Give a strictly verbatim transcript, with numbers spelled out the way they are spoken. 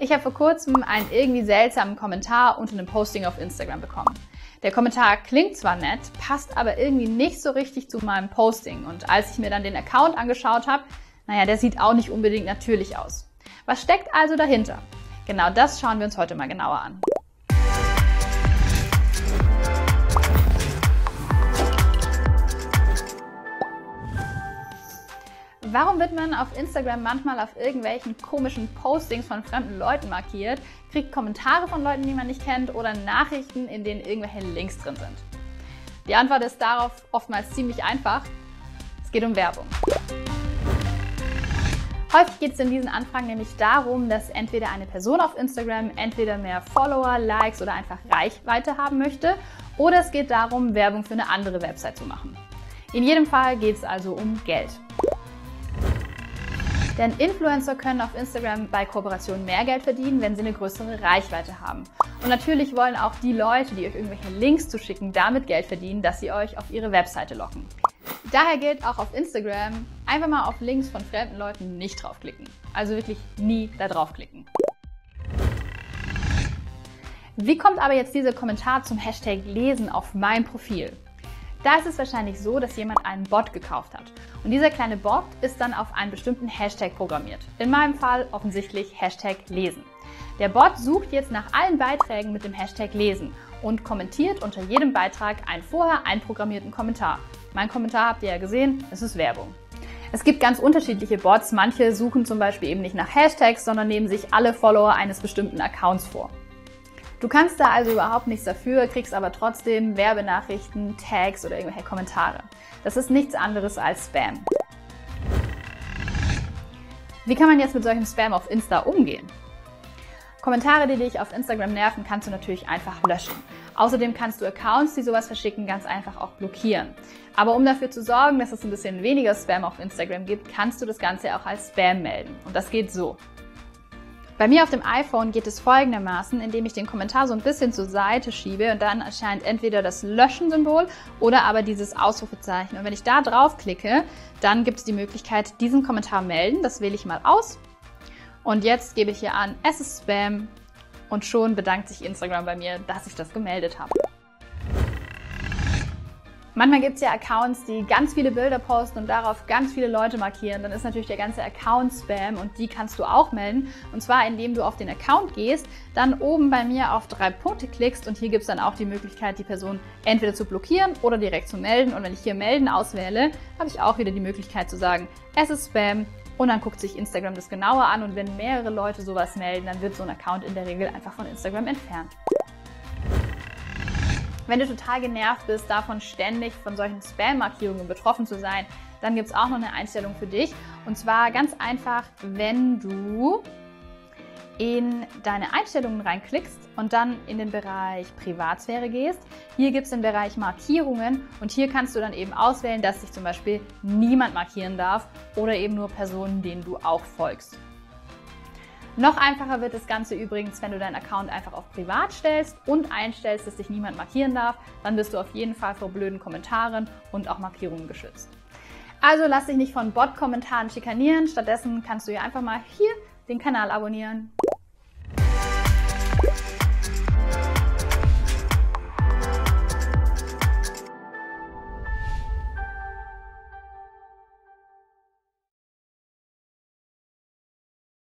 Ich habe vor kurzem einen irgendwie seltsamen Kommentar unter einem Posting auf Instagram bekommen. Der Kommentar klingt zwar nett, passt aber irgendwie nicht so richtig zu meinem Posting. Und als ich mir dann den Account angeschaut habe, naja, der sieht auch nicht unbedingt natürlich aus. Was steckt also dahinter? Genau das schauen wir uns heute mal genauer an. Warum wird man auf Instagram manchmal auf irgendwelchen komischen Postings von fremden Leuten markiert, kriegt Kommentare von Leuten, die man nicht kennt, oder Nachrichten, in denen irgendwelche Links drin sind? Die Antwort ist darauf oftmals ziemlich einfach. Es geht um Werbung. Häufig geht es in diesen Anfragen nämlich darum, dass entweder eine Person auf Instagram entweder mehr Follower, Likes oder einfach Reichweite haben möchte, oder es geht darum, Werbung für eine andere Website zu machen. In jedem Fall geht es also um Geld. Denn Influencer können auf Instagram bei Kooperationen mehr Geld verdienen, wenn sie eine größere Reichweite haben. Und natürlich wollen auch die Leute, die euch irgendwelche Links zuschicken, damit Geld verdienen, dass sie euch auf ihre Webseite locken. Daher gilt auch auf Instagram, einfach mal auf Links von fremden Leuten nicht draufklicken. Also wirklich nie da draufklicken. Wie kommt aber jetzt dieser Kommentar zum Hashtag Lesen auf mein Profil? Da ist es wahrscheinlich so, dass jemand einen Bot gekauft hat. Und dieser kleine Bot ist dann auf einen bestimmten Hashtag programmiert. In meinem Fall offensichtlich Hashtag Lesen. Der Bot sucht jetzt nach allen Beiträgen mit dem Hashtag Lesen und kommentiert unter jedem Beitrag einen vorher einprogrammierten Kommentar. Mein Kommentar habt ihr ja gesehen, es ist Werbung. Es gibt ganz unterschiedliche Bots. Manche suchen zum Beispiel eben nicht nach Hashtags, sondern nehmen sich alle Follower eines bestimmten Accounts vor. Du kannst da also überhaupt nichts dafür, kriegst aber trotzdem Werbenachrichten, Tags oder irgendwelche Kommentare. Das ist nichts anderes als Spam. Wie kann man jetzt mit solchem Spam auf Insta umgehen? Kommentare, die dich auf Instagram nerven, kannst du natürlich einfach löschen. Außerdem kannst du Accounts, die sowas verschicken, ganz einfach auch blockieren. Aber um dafür zu sorgen, dass es ein bisschen weniger Spam auf Instagram gibt, kannst du das Ganze auch als Spam melden. Und das geht so. Bei mir auf dem iPhone geht es folgendermaßen, indem ich den Kommentar so ein bisschen zur Seite schiebe und dann erscheint entweder das Löschen-Symbol oder aber dieses Ausrufezeichen. Und wenn ich da drauf klicke, dann gibt es die Möglichkeit, diesen Kommentar melden. Das wähle ich mal aus. Und jetzt gebe ich hier an, es ist Spam. Und schon bedankt sich Instagram bei mir, dass ich das gemeldet habe. Manchmal gibt es ja Accounts, die ganz viele Bilder posten und darauf ganz viele Leute markieren. Dann ist natürlich der ganze Account-Spam und die kannst du auch melden. Und zwar, indem du auf den Account gehst, dann oben bei mir auf drei Punkte klickst und hier gibt es dann auch die Möglichkeit, die Person entweder zu blockieren oder direkt zu melden. Und wenn ich hier Melden auswähle, habe ich auch wieder die Möglichkeit zu sagen, es ist Spam. Und dann guckt sich Instagram das genauer an und wenn mehrere Leute sowas melden, dann wird so ein Account in der Regel einfach von Instagram entfernt. Wenn du total genervt bist, davon ständig von solchen Spam-Markierungen betroffen zu sein, dann gibt es auch noch eine Einstellung für dich. Und zwar ganz einfach, wenn du in deine Einstellungen reinklickst und dann in den Bereich Privatsphäre gehst. Hier gibt es den Bereich Markierungen und hier kannst du dann eben auswählen, dass dich zum Beispiel niemand markieren darf oder eben nur Personen, denen du auch folgst. Noch einfacher wird das Ganze übrigens, wenn du deinen Account einfach auf privat stellst und einstellst, dass dich niemand markieren darf. Dann bist du auf jeden Fall vor blöden Kommentaren und auch Markierungen geschützt. Also lass dich nicht von Bot-Kommentaren schikanieren. Stattdessen kannst du ja einfach mal hier den Kanal abonnieren.